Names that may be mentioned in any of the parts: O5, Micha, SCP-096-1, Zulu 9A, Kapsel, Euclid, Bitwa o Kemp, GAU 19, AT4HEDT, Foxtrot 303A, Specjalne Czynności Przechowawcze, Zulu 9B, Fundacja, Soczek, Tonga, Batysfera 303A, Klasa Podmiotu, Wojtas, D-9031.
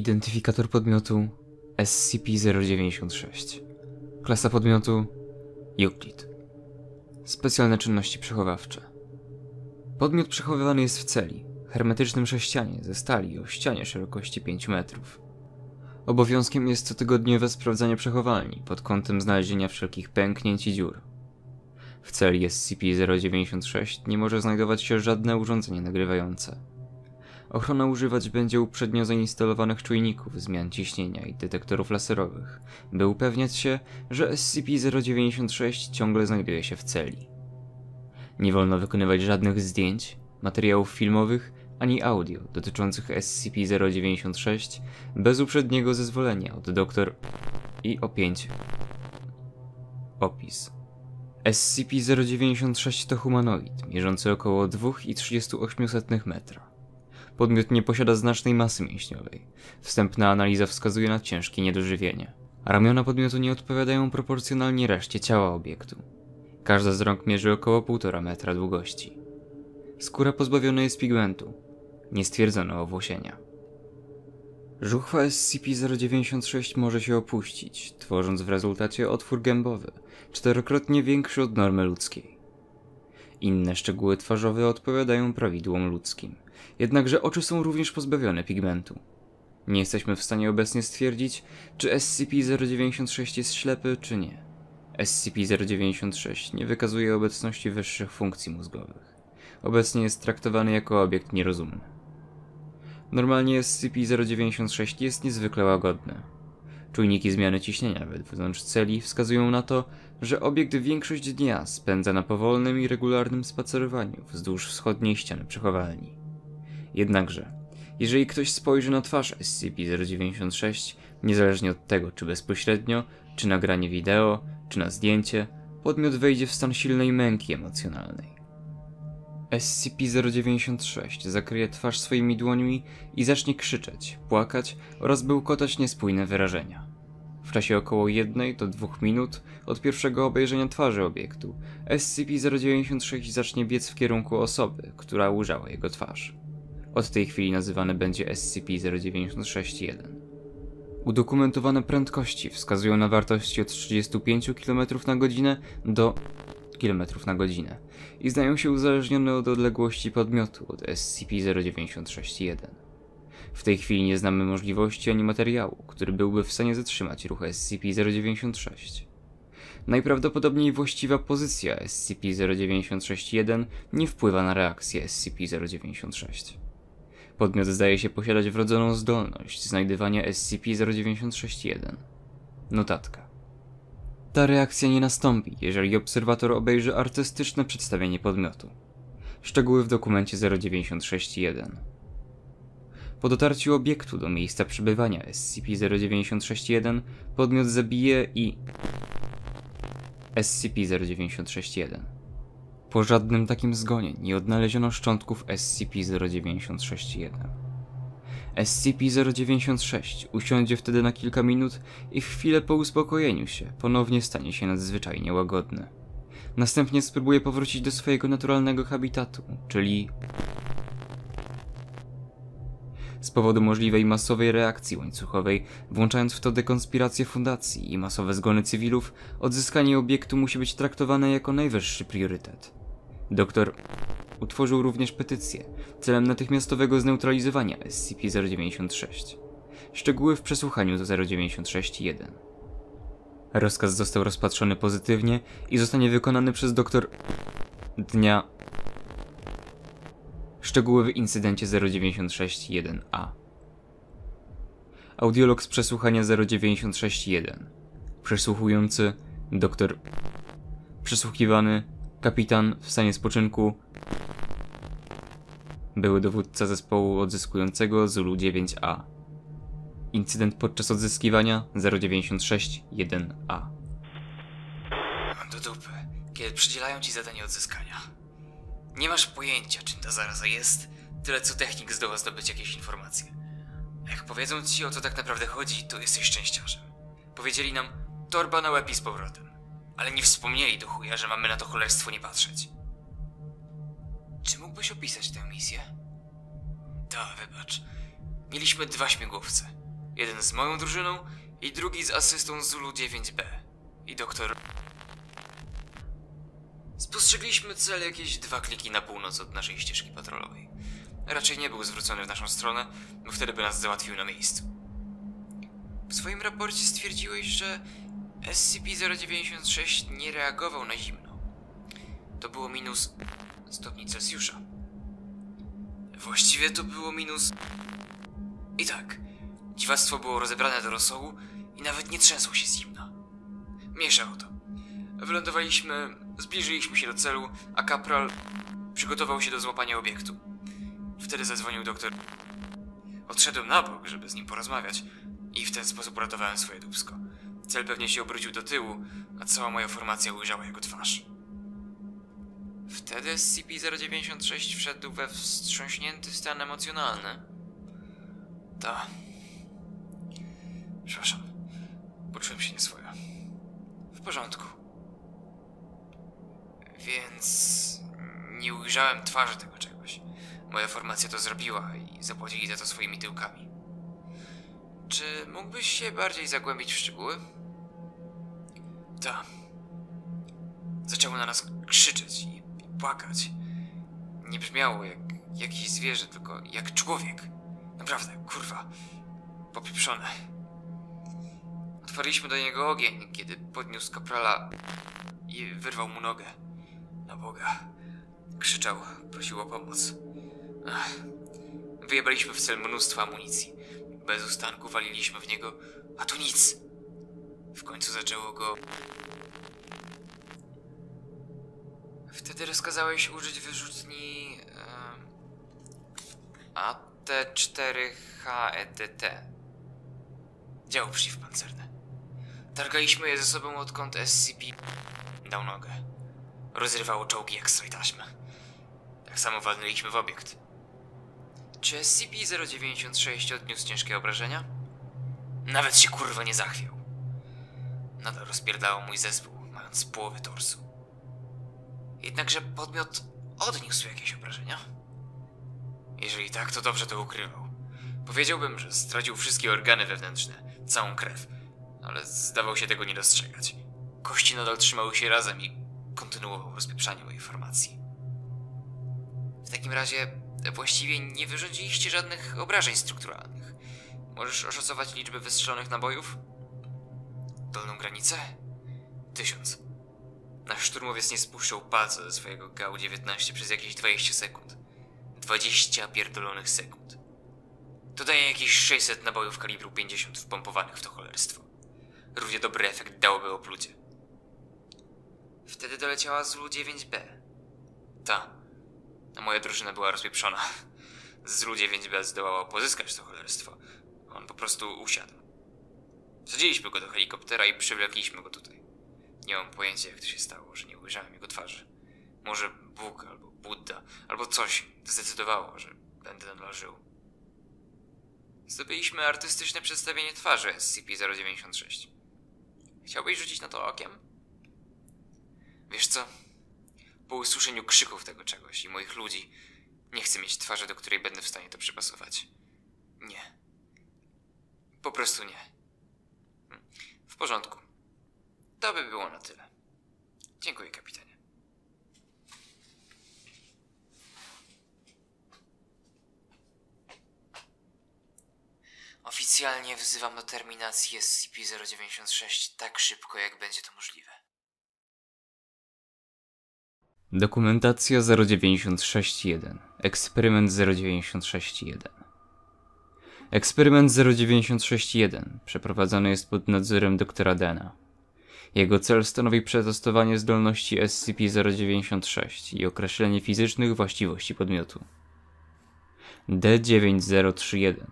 Identyfikator podmiotu SCP-096. Klasa podmiotu Euclid. Specjalne czynności przechowawcze. Podmiot przechowywany jest w celi, hermetycznym sześcianie ze stali o ścianie szerokości 5 metrów. Obowiązkiem jest cotygodniowe sprawdzanie przechowalni pod kątem znalezienia wszelkich pęknięć i dziur. W celi SCP-096 nie może znajdować się żadne urządzenie nagrywające. Ochrona używać będzie uprzednio zainstalowanych czujników zmian ciśnienia i detektorów laserowych, by upewniać się, że SCP-096 ciągle znajduje się w celi. Nie wolno wykonywać żadnych zdjęć, materiałów filmowych ani audio dotyczących SCP-096 bez uprzedniego zezwolenia od doktor i O5. Opis. SCP-096 to humanoid, mierzący około 2,38 metra. Podmiot nie posiada znacznej masy mięśniowej. Wstępna analiza wskazuje na ciężkie niedożywienie. Ramiona podmiotu nie odpowiadają proporcjonalnie reszcie ciała obiektu. Każda z rąk mierzy około 1,5 metra długości. Skóra pozbawiona jest pigmentu. Nie stwierdzono owłosienia. Żuchwa SCP-096 może się opuścić, tworząc w rezultacie otwór gębowy, 4-krotnie większy od normy ludzkiej. Inne szczegóły twarzowe odpowiadają prawidłom ludzkim, jednakże oczy są również pozbawione pigmentu. Nie jesteśmy w stanie obecnie stwierdzić, czy SCP-096 jest ślepy, czy nie. SCP-096 nie wykazuje obecności wyższych funkcji mózgowych. Obecnie jest traktowany jako obiekt nierozumny. Normalnie SCP-096 jest niezwykle łagodny. Czujniki zmiany ciśnienia wewnątrz celi wskazują na to, że obiekt większość dnia spędza na powolnym i regularnym spacerowaniu wzdłuż wschodniej ściany przechowalni. Jednakże, jeżeli ktoś spojrzy na twarz SCP-096, niezależnie od tego czy bezpośrednio, czy nagranie wideo, czy na zdjęcie, podmiot wejdzie w stan silnej męki emocjonalnej. SCP-096 zakryje twarz swoimi dłońmi i zacznie krzyczeć, płakać oraz bełkotać niespójne wyrażenia. W czasie około 1 do 2 minut od pierwszego obejrzenia twarzy obiektu SCP-096 zacznie biec w kierunku osoby, która ujrzała jego twarz. Od tej chwili nazywany będzie SCP-096-1. Udokumentowane prędkości wskazują na wartości od 35 km na godzinę do km na godzinę i znają się uzależnione od odległości podmiotu od SCP-096-1. W tej chwili nie znamy możliwości ani materiału, który byłby w stanie zatrzymać ruch SCP-096. Najprawdopodobniej właściwa pozycja SCP-096-1 nie wpływa na reakcję SCP-096. Podmiot zdaje się posiadać wrodzoną zdolność znajdywania SCP-096-1. Notatka. Ta reakcja nie nastąpi, jeżeli obserwator obejrzy artystyczne przedstawienie podmiotu. Szczegóły w dokumencie 096-1. Po dotarciu obiektu do miejsca przebywania SCP-096-1 podmiot zabije i SCP-096-1. Po żadnym takim zgonie nie odnaleziono szczątków SCP-096-1. SCP-096 usiądzie wtedy na kilka minut i chwilę po uspokojeniu się ponownie stanie się nadzwyczajnie łagodny. Następnie spróbuje powrócić do swojego naturalnego habitatu, czyli... Z powodu możliwej masowej reakcji łańcuchowej, włączając w to dekonspirację fundacji i masowe zgony cywilów, odzyskanie obiektu musi być traktowane jako najwyższy priorytet. Doktor utworzył również petycję celem natychmiastowego zneutralizowania SCP-096. Szczegóły w przesłuchaniu do 096-1. Rozkaz został rozpatrzony pozytywnie i zostanie wykonany przez doktor dnia. Szczegóły w incydencie 096-1A. Audiolog z przesłuchania 096-1. Przesłuchujący dr. Przesłuchiwany kapitan w stanie spoczynku. Były dowódca zespołu odzyskującego Zulu 9A. Incydent podczas odzyskiwania 096-1A. Do dupy, kiedy przydzielają ci zadanie odzyskania. Nie masz pojęcia, czym ta zaraza jest, tyle co technik zdoła zdobyć jakieś informacje. A jak powiedzą ci, o co tak naprawdę chodzi, to jesteś szczęściarzem. Powiedzieli nam, torba na łeb i z powrotem. Ale nie wspomnieli do chuja, że mamy na to cholerstwo nie patrzeć. Czy mógłbyś opisać tę misję? Da, wybacz. Mieliśmy 2 śmigłowce. Jeden z moją drużyną i drugi z asystą Zulu 9B i doktor. Spostrzegliśmy cel jakieś 2 kliki na północ od naszej ścieżki patrolowej. Raczej nie był zwrócony w naszą stronę, bo wtedy by nas załatwił na miejscu. W swoim raporcie stwierdziłeś, że SCP-096 nie reagował na zimno. To było minus 100 stopni Celsjusza. Właściwie to było minus... I tak, dziwactwo było rozebrane do rosołu i nawet nie trzęsło się z zimna. Mniejsza o to. Wylądowaliśmy, zbliżyliśmy się do celu, a kapral przygotował się do złapania obiektu. Wtedy zadzwonił doktor. Odszedłem na bok, żeby z nim porozmawiać i w ten sposób uratowałem swoje dupsko. Cel pewnie się obrócił do tyłu, a cała moja formacja ujrzała jego twarz. Wtedy SCP-096 wszedł we wstrząśnięty stan emocjonalny. Ta. Przepraszam. Poczułem się nieswojo. W porządku. Więc... nie ujrzałem twarzy tego czegoś. Moja formacja to zrobiła i zapłacili za to swoimi tyłkami. Czy mógłbyś się bardziej zagłębić w szczegóły? Ta. Zaczęło na nas krzyczeć i płakać. Nie brzmiało jak jakieś zwierzę, tylko jak człowiek. Naprawdę, kurwa. Popieprzone. Otworzyliśmy do niego ogień, kiedy podniósł kaprala i wyrwał mu nogę. Na Boga. Krzyczał, prosił o pomoc. Ach. Wyjebaliśmy w cel mnóstwo amunicji. Bez ustanku waliliśmy w niego, a tu nic. W końcu zaczęło go... Wtedy rozkazałeś użyć wyrzutni... AT4HEDT. Dział przeciwpancerne. Targaliśmy je ze sobą, odkąd SCP dał nogę. Rozrywało czołgi jak stroj taśmy. Tak samo walnęliśmy w obiekt. Czy SCP-096 odniósł ciężkie obrażenia? Nawet się kurwa nie zachwiał. Nadal rozpierdało mój zespół, mając połowę torsu. Jednakże podmiot odniósł jakieś obrażenia? Jeżeli tak, to dobrze to ukrywał. Powiedziałbym, że stracił wszystkie organy wewnętrzne, całą krew, ale zdawał się tego nie dostrzegać. Kości nadal trzymały się razem i kontynuował rozpieprzanie mojej formacji. W takim razie właściwie nie wyrządziliście żadnych obrażeń strukturalnych. Możesz oszacować liczbę wystrzelonych nabojów? Dolną granicę? 1000. Nasz szturmowiec nie spuszczał palca ze swojego GAU 19 przez jakieś 20 sekund. 20 pierdolonych sekund. To daje jakieś 600 nabojów kalibru 50 wpompowanych w to cholerstwo. Równie dobry efekt dałoby oplucie. Wtedy doleciała Zulu 9B. Ta. A moja drużyna była rozpieprzona. Zulu 9B zdołała pozyskać to cholerstwo. On po prostu usiadł. Wsadziliśmy go do helikoptera i przywlekliśmy go tutaj. Nie mam pojęcia, jak to się stało, że nie ujrzałem jego twarzy. Może Bóg, albo Budda, albo coś zdecydowało, że będę nadal żył. Zdobyliśmy artystyczne przedstawienie twarzy SCP-096. Chciałbyś rzucić na to okiem? Wiesz co? Po usłyszeniu krzyków tego czegoś i moich ludzi, nie chcę mieć twarzy, do której będę w stanie to przypasować. Nie. Po prostu nie. W porządku. To by było na tyle. Dziękuję, kapitanie. Oficjalnie wzywam do terminacji SCP-096 tak szybko, jak będzie to możliwe. Dokumentacja 096-1. Eksperyment 096-1. Eksperyment 096-1 przeprowadzany jest pod nadzorem doktora Dana. Jego cel stanowi przetestowanie zdolności SCP-096 i określenie fizycznych właściwości podmiotu. D-9031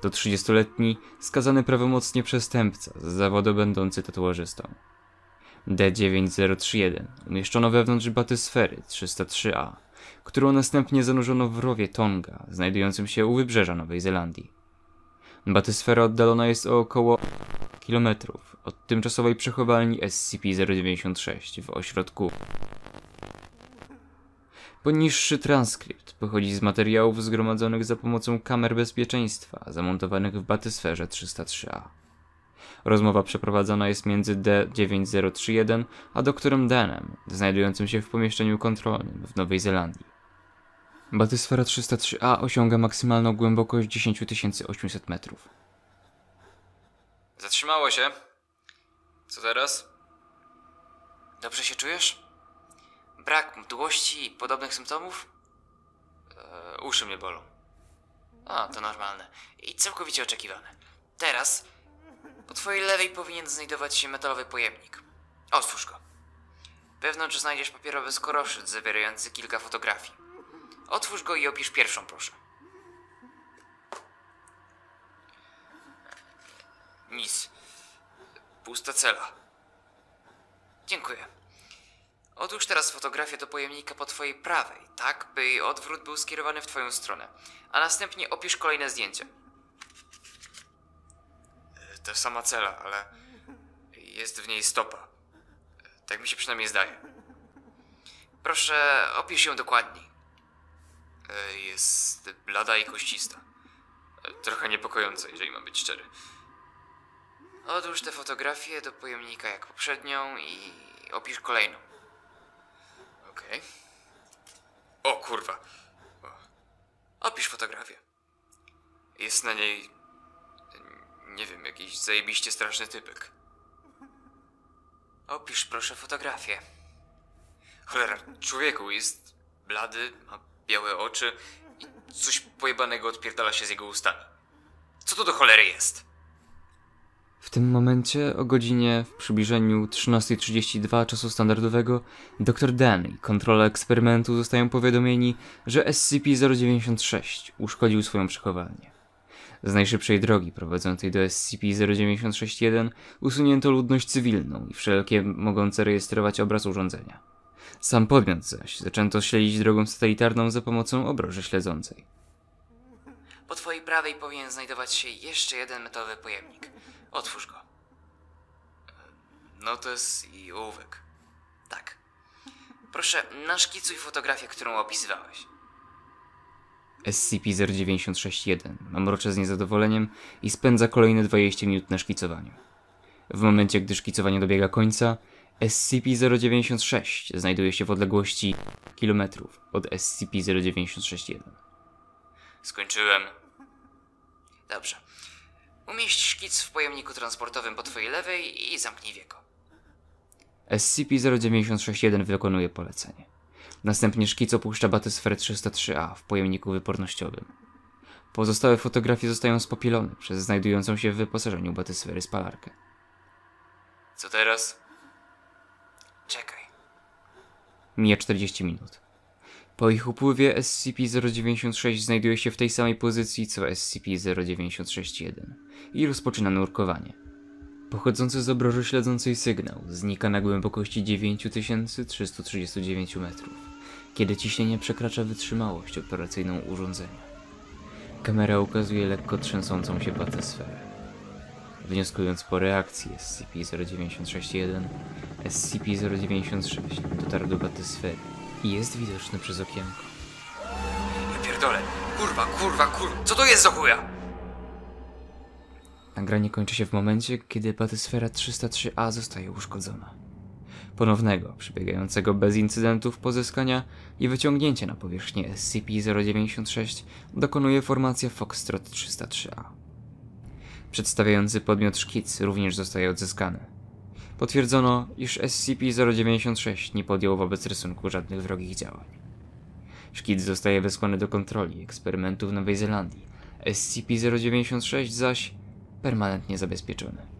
to 30-letni, skazany prawomocnie przestępca z zawodu będący tatuażystą. D-9031 umieszczono wewnątrz Batysfery 303A, którą następnie zanurzono w rowie Tonga, znajdującym się u wybrzeża Nowej Zelandii. Batysfera oddalona jest o około kilometrów od tymczasowej przechowalni SCP-096 w ośrodku. Poniższy transkrypt pochodzi z materiałów zgromadzonych za pomocą kamer bezpieczeństwa zamontowanych w Batysferze 303A. Rozmowa przeprowadzana jest między D-9031 a doktorem Danem, znajdującym się w pomieszczeniu kontrolnym w Nowej Zelandii. Batysfera 303A osiąga maksymalną głębokość 10 800 metrów. Zatrzymało się. Co teraz? Dobrze się czujesz? Brak mdłości i podobnych symptomów? Uszy mnie bolą. A, to normalne. I całkowicie oczekiwane. Teraz po twojej lewej powinien znajdować się metalowy pojemnik. Otwórz go. Wewnątrz znajdziesz papierowy skoroszyc zawierający kilka fotografii. Otwórz go i opisz pierwszą, proszę. Nic. Pusta cela. Dziękuję. Odłóż teraz fotografię do pojemnika po twojej prawej, tak by jej odwrót był skierowany w twoją stronę, a następnie opisz kolejne zdjęcie. To sama cela, ale jest w niej stopa. Tak mi się przynajmniej zdaje. Proszę, opisz ją dokładniej. Jest blada i koścista. Trochę niepokojąca, jeżeli mam być szczery. Odłóż tę fotografię do pojemnika jak poprzednią i opisz kolejną. Okej. O kurwa. Opisz fotografię. Jest na niej... nie wiem, jakiś zajebiście straszny typek. Opisz proszę fotografię. Cholera, człowieku, jest blady, ma białe oczy i coś pojebanego odpierdala się z jego ustami. Co to do cholery jest? W tym momencie o godzinie w przybliżeniu 13:32 czasu standardowego dr Dan i kontrola eksperymentu zostają powiadomieni, że SCP-096 uszkodził swoją przechowalnię. Z najszybszej drogi prowadzącej do SCP-096-1 usunięto ludność cywilną i wszelkie mogące rejestrować obraz urządzenia. Sam podmiot zaś zaczęto śledzić drogą satelitarną za pomocą obroży śledzącej. Po twojej prawej powinien znajdować się jeszcze jeden metalowy pojemnik. Otwórz go. Notes i ołówek. Tak. Proszę, naszkicuj fotografię, którą opisywałeś. SCP-096-1 mamrocze z niezadowoleniem i spędza kolejne 20 minut na szkicowaniu. W momencie, gdy szkicowanie dobiega końca, SCP-096 znajduje się w odległości kilometrów od SCP-096-1. Skończyłem. Dobrze. Umieść szkic w pojemniku transportowym po twojej lewej i zamknij wieko. SCP-096-1 wykonuje polecenie. Następnie szkic opuszcza Batysferę 303A w pojemniku wypornościowym. Pozostałe fotografie zostają spopielone przez znajdującą się w wyposażeniu Batysfery spalarkę. Co teraz? Czekaj. Mija 40 minut. Po ich upływie SCP-096 znajduje się w tej samej pozycji co SCP-096-1 i rozpoczyna nurkowanie. Pochodzący z obroży śledzącej sygnał znika na głębokości 9339 metrów, kiedy ciśnienie przekracza wytrzymałość operacyjną urządzenia. Kamera ukazuje lekko trzęsącą się batysferę. Wnioskując po reakcji SCP-096-1, SCP-096 dotarł do batysfery i jest widoczny przez okienko. Ja pierdolę! Kurwa! Co to jest za chuja? Nagranie kończy się w momencie, kiedy Batysfera 303A zostaje uszkodzona. Ponownego, przebiegającego bez incydentów pozyskania i wyciągnięcia na powierzchnię SCP-096 dokonuje formacja Foxtrot 303A. Przedstawiający podmiot szkic również zostaje odzyskany. Potwierdzono, iż SCP-096 nie podjął wobec rysunku żadnych wrogich działań. Szkic zostaje wysłany do kontroli eksperymentu w Nowej Zelandii, SCP-096 zaś permanentnie zabezpieczony.